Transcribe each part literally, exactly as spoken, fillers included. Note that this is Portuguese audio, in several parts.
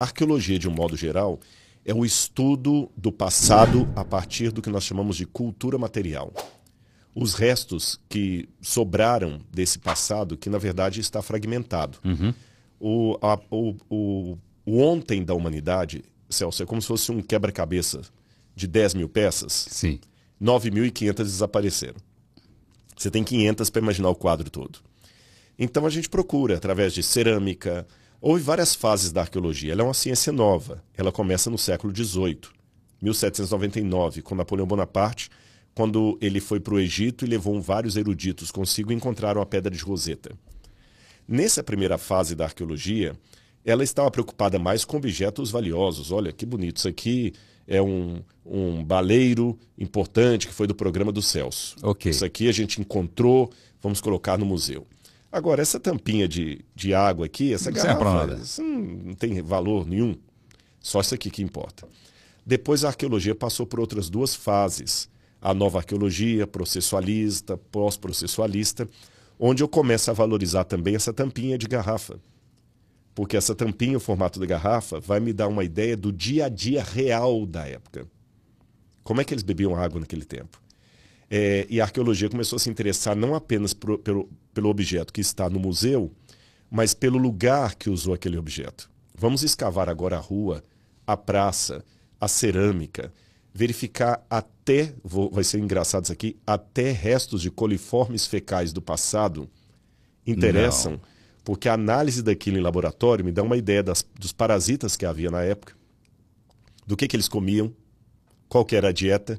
A arqueologia, de um modo geral, é o estudo do passado a partir do que nós chamamos de cultura material. Os restos que sobraram desse passado, que na verdade está fragmentado. Uhum. O, a, o, o, o ontem da humanidade, Celso, é como se fosse um quebra-cabeça de dez mil peças. Sim. nove mil e quinhentas desapareceram. Você tem quinhentas para imaginar o quadro todo. Então a gente procura, através de cerâmica... Houve várias fases da arqueologia. Ela é uma ciência nova. Ela começa no século dezoito, mil setecentos e noventa e nove, com Napoleão Bonaparte, quando ele foi para o Egito e levou vários eruditos consigo e encontraram a Pedra de Roseta. Nessa primeira fase da arqueologia, ela estava preocupada mais com objetos valiosos. Olha, que bonito. Isso aqui é um, um baleiro importante que foi do programa do Celso. Okay. Isso aqui a gente encontrou, vamos colocar no museu. Agora, essa tampinha de, de água aqui, essa garrafa, isso não tem valor nenhum. Só isso aqui que importa. Depois a arqueologia passou por outras duas fases. A nova arqueologia, processualista, pós-processualista, onde eu começo a valorizar também essa tampinha de garrafa. Porque essa tampinha, o formato da garrafa, vai me dar uma ideia do dia a dia real da época. Como é que eles bebiam água naquele tempo? É, e a arqueologia começou a se interessar não apenas pro, pelo, pelo objeto que está no museu, mas pelo lugar que usou aquele objeto. Vamos escavar agora a rua, a praça, a cerâmica, verificar até, vou, vai ser engraçado isso aqui, até restos de coliformes fecais do passado interessam, não. Porque a análise daquilo em laboratório me dá uma ideia das, dos parasitas que havia na época, do que, que eles comiam, qual que era a dieta,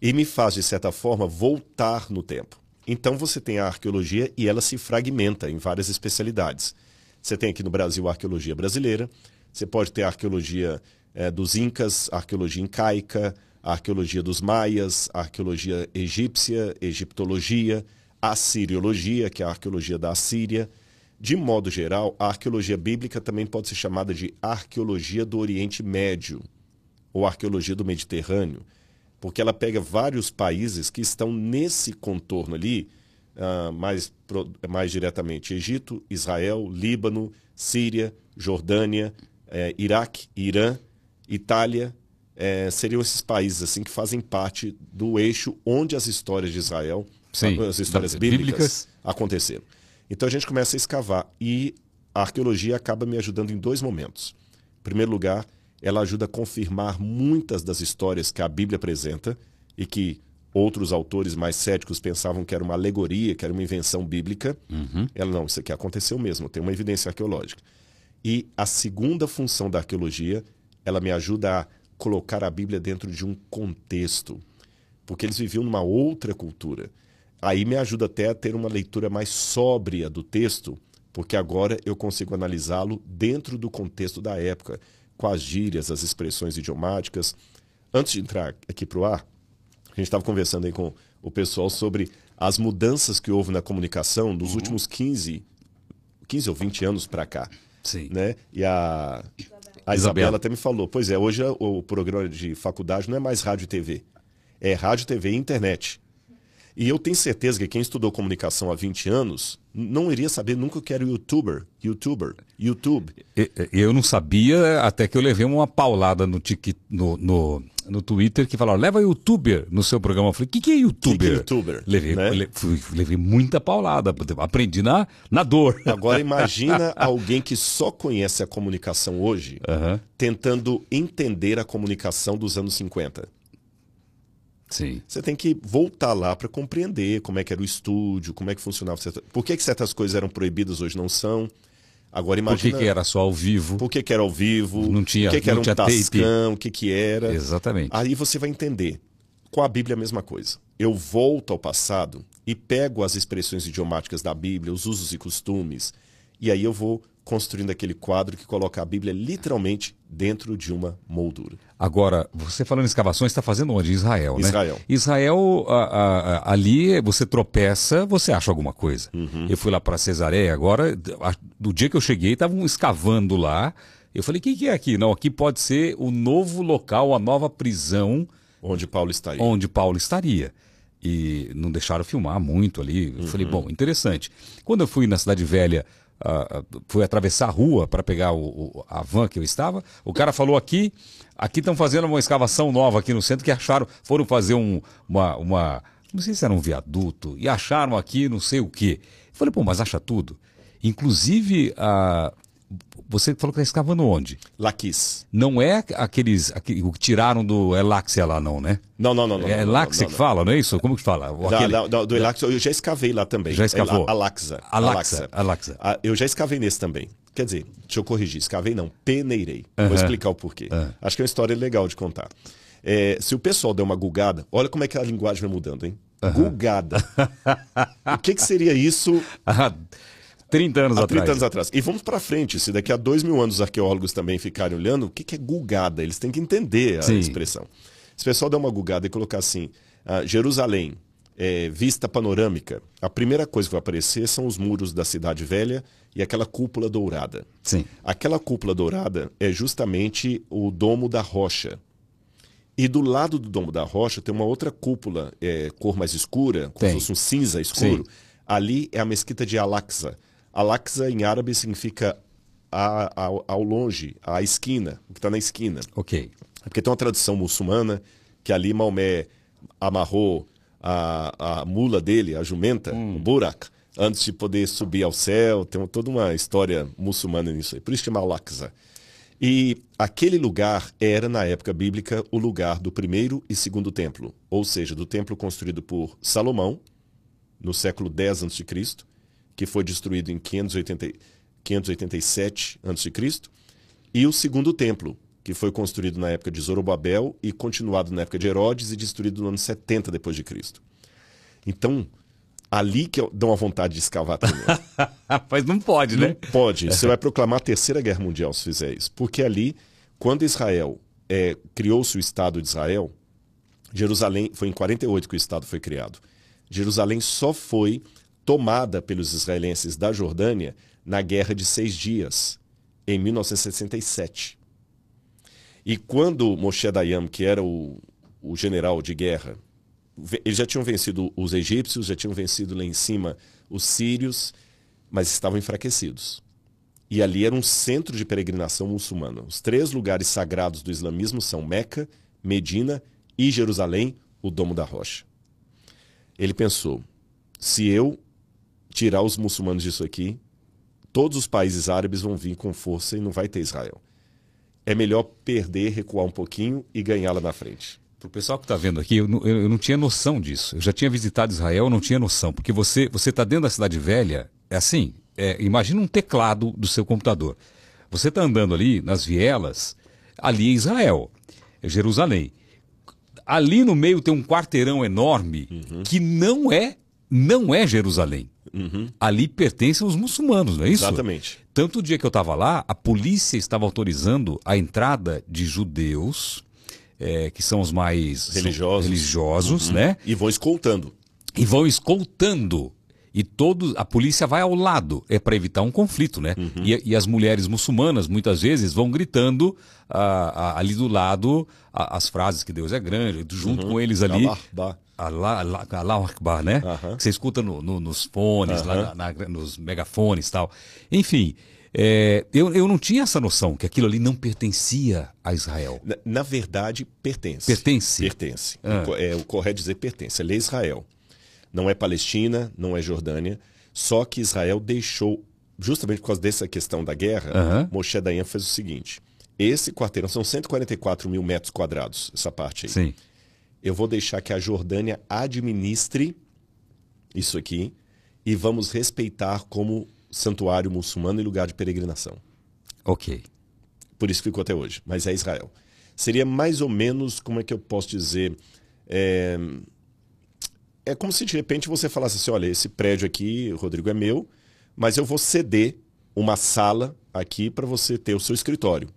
e me faz, de certa forma, voltar no tempo. Então você tem a arqueologia e ela se fragmenta em várias especialidades. Você tem aqui no Brasil a arqueologia brasileira, você pode ter a arqueologia eh, dos incas, a arqueologia incaica, a arqueologia dos maias, a arqueologia egípcia, egiptologia, a assiriologia, que é a arqueologia da Assíria. De modo geral, a arqueologia bíblica também pode ser chamada de arqueologia do Oriente Médio ou arqueologia do Mediterrâneo, porque ela pega vários países que estão nesse contorno ali, uh, mais, pro, mais diretamente Egito, Israel, Líbano, Síria, Jordânia, eh, Iraque, Irã, Itália, eh, seriam esses países assim que fazem parte do eixo onde as histórias de Israel, sim, as histórias bíblicas, bíblicas aconteceram. Então a gente começa a escavar e a arqueologia acaba me ajudando em dois momentos. Em primeiro lugar, ela ajuda a confirmar muitas das histórias que a Bíblia apresenta e que outros autores mais céticos pensavam que era uma alegoria, que era uma invenção bíblica. Uhum. Ela, não, isso aqui aconteceu mesmo, tem uma evidência arqueológica. E a segunda função da arqueologia, ela me ajuda a colocar a Bíblia dentro de um contexto, porque eles viviam numa outra cultura. Aí me ajuda até a ter uma leitura mais sóbria do texto, porque agora eu consigo analisá-lo dentro do contexto da época, com as gírias, as expressões idiomáticas. Antes de entrar aqui para o ar, a gente estava conversando aí com o pessoal sobre as mudanças que houve na comunicação nos uhum. últimos quinze, quinze ou vinte anos para cá. Sim. Né? E a, a Isabela. Isabela até me falou, pois é, hoje o programa de faculdade não é mais rádio e tê vê, é rádio, tê vê e internet. E eu tenho certeza que quem estudou comunicação há vinte anos não iria saber nunca o que era youtuber, youtuber, YouTube. Eu não sabia até que eu levei uma paulada no, tique, no, no, no Twitter que falaram, leva youtuber no seu programa. Eu falei, o que, que é youtuber? Que que é YouTuber? Levei, né? le, fui, levei muita paulada, aprendi na, na dor. Agora imagina alguém que só conhece a comunicação hoje uhum. tentando entender a comunicação dos anos cinquenta. Sim. Você tem que voltar lá para compreender como é que era o estúdio, como é que funcionava. Certa... Por que, que certas coisas eram proibidas hoje não são? Agora imagina... Por que, que era só ao vivo? Por que, que era ao vivo? Não tinha, por que, que era um tascão? O que, que era? Exatamente. Aí você vai entender. Com a Bíblia é a mesma coisa. Eu volto ao passado e pego as expressões idiomáticas da Bíblia, os usos e costumes, e aí eu vou construindo aquele quadro que coloca a Bíblia literalmente dentro de uma moldura. Agora, você falando em escavações, está fazendo onde? Israel, né? Israel. Israel, a, a, a, ali você tropeça, você acha alguma coisa. Uhum. Eu fui lá para Cesareia agora, a, do dia que eu cheguei, estavam escavando lá. Eu falei, o que, que é aqui? Não, aqui pode ser o novo local, a nova prisão. Onde Paulo estaria. Onde Paulo estaria. E não deixaram filmar muito ali. Eu uhum. falei, bom, interessante. Quando eu fui na Cidade Velha, a, a, fui atravessar a rua para pegar o, o, a van que eu estava, o cara falou aqui, aqui estão fazendo uma escavação nova aqui no centro, que acharam, foram fazer um, uma, uma, não sei se era um viaduto, e acharam aqui não sei o quê. Falei, pô, mas acha tudo? Inclusive, a, você falou que está escavando onde? Laquis. Não é aqueles, aquele, o que tiraram do Al-Aqsa lá não, né? Não, não, não. não é Al-Aqsa que fala, não é isso? Como que fala? Não, aquele... não, não, do Al-Aqsa eu já escavei lá também. Já escavou? Al-Aqsa. Al-Aqsa. Al-Aqsa. Eu já escavei nesse também. Quer dizer, deixa eu corrigir, escavei não, peneirei. Uh -huh. Vou explicar o porquê. Uh -huh. Acho que é uma história legal de contar. É, se o pessoal der uma gugada, olha como é que a linguagem vai mudando, hein? Uhum. Gugada. O que, que seria isso há trinta anos há atrás? trinta anos atrás. E vamos para frente, se daqui a dois mil anos os arqueólogos também ficarem olhando, o que, que é gugada? Eles têm que entender a Sim. expressão. Se o pessoal der uma gugada e colocar assim, ah, Jerusalém, é, vista panorâmica, a primeira coisa que vai aparecer são os muros da Cidade Velha e aquela cúpula dourada. Sim. Aquela cúpula dourada é justamente o Domo da Rocha. E do lado do Domo da Rocha tem uma outra cúpula, é, cor mais escura, como se fosse um cinza escuro. Sim. Ali é a mesquita de Al-Aqsa. Al-Aqsa em árabe significa a, a, ao longe, a esquina, o que está na esquina. Ok. Porque tem uma tradição muçulmana que ali Maomé amarrou a, a mula dele, a jumenta, hum. um buraco, antes de poder subir ao céu. Tem toda uma história muçulmana nisso aí. Por isso chama Al-Aqsa. E aquele lugar era, na época bíblica, o lugar do primeiro e segundo templo. Ou seja, do templo construído por Salomão, no século dez antes de Cristo, que foi destruído em quinhentos e oitenta e sete antes de Cristo, e o segundo templo, que foi construído na época de Zorobabel e continuado na época de Herodes e destruído no ano setenta depois de Cristo. Então, ali que eu dou uma vontade de escavar também. Mas não pode, né? Não pode. Você vai proclamar a Terceira Guerra Mundial se fizer isso. Porque ali, quando Israel é, criou-se o Estado de Israel, Jerusalém, foi em quarenta e oito que o Estado foi criado. Jerusalém só foi tomada pelos israelenses da Jordânia na Guerra de Seis Dias, em mil novecentos e sessenta e sete. E quando Moshe Dayan, que era o, o general de guerra, eles já tinham vencido os egípcios, já tinham vencido lá em cima os sírios, mas estavam enfraquecidos. E ali era um centro de peregrinação muçulmana. Os três lugares sagrados do islamismo são Meca, Medina e Jerusalém, o Domo da Rocha. Ele pensou, se eu tirar os muçulmanos disso aqui, todos os países árabes vão vir com força e não vai ter Israel. É melhor perder, recuar um pouquinho e ganhar lá na frente. Para o pessoal que está vendo aqui, eu não, eu não tinha noção disso. Eu já tinha visitado Israel, eu não tinha noção. Porque você você está dentro da Cidade Velha, é assim, é, imagina um teclado do seu computador. Você está andando ali, nas vielas, ali é Israel, é Jerusalém. Ali no meio tem um quarteirão enorme uhum. que não é, não é Jerusalém. Uhum. Ali pertencem os muçulmanos, não é isso? Exatamente. Tanto o dia que eu estava lá, a polícia estava autorizando a entrada de judeus... É, que são os mais religiosos, religiosos uhum. né? E vão escoltando. E vão escoltando. E todo, a polícia vai ao lado, é para evitar um conflito, né? Uhum. E, e as mulheres muçulmanas, muitas vezes, vão gritando ah, ah, ali do lado ah, as frases que Deus é grande, junto uhum. com eles ali. Allahu Akbar, né? Uhum. Que você escuta no, no, nos fones, uhum. lá na, na, nos megafones e tal. Enfim... É, eu, eu não tinha essa noção que aquilo ali não pertencia a Israel. Na, na verdade, pertence. Pertence? Pertence. Ah. É, o correto dizer pertence. Ele é Israel. Não é Palestina, não é Jordânia. Só que Israel deixou, justamente por causa dessa questão da guerra, uhum. Moshe Dayan fez o seguinte. Esse quarteirão, são cento e quarenta e quatro mil metros quadrados, essa parte aí. Sim. Eu vou deixar que a Jordânia administre isso aqui e vamos respeitar como... santuário muçulmano e lugar de peregrinação. Ok. Por isso ficou até hoje, mas é Israel. Seria mais ou menos, como é que eu posso dizer, é, é como se de repente você falasse assim, olha, esse prédio aqui, Rodrigo, é meu, mas eu vou ceder uma sala aqui para você ter o seu escritório.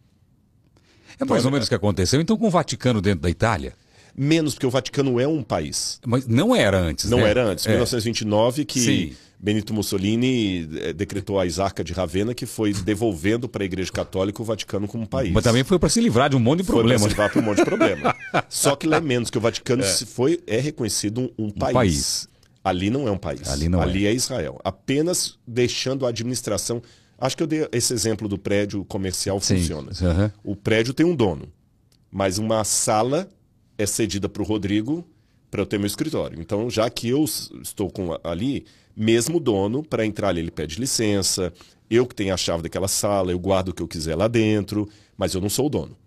É mais então, ou menos o é... que aconteceu, então, com o Vaticano dentro da Itália? Menos, porque o Vaticano é um país. Mas não era antes, Não né? era antes. Em é. mil novecentos e vinte e nove, que Sim. Benito Mussolini decretou a Isarca de Ravenna, que foi devolvendo para a Igreja Católica o Vaticano como país. Mas também foi para se livrar de um monte de problema. Foi para se livrar de um monte de problema. Só que lá é menos, que o Vaticano é, se foi, é reconhecido um, um país. país. Ali não é um país. Ali, não Ali é. é Israel. Apenas deixando a administração... Acho que eu dei esse exemplo do prédio comercial. Sim. Funciona. Uhum. O prédio tem um dono, mas uma sala é cedida para o Rodrigo para eu ter meu escritório. Então, já que eu estou com ali, mesmo dono, para entrar ali ele pede licença, eu que tenho a chave daquela sala, eu guardo o que eu quiser lá dentro, mas eu não sou o dono.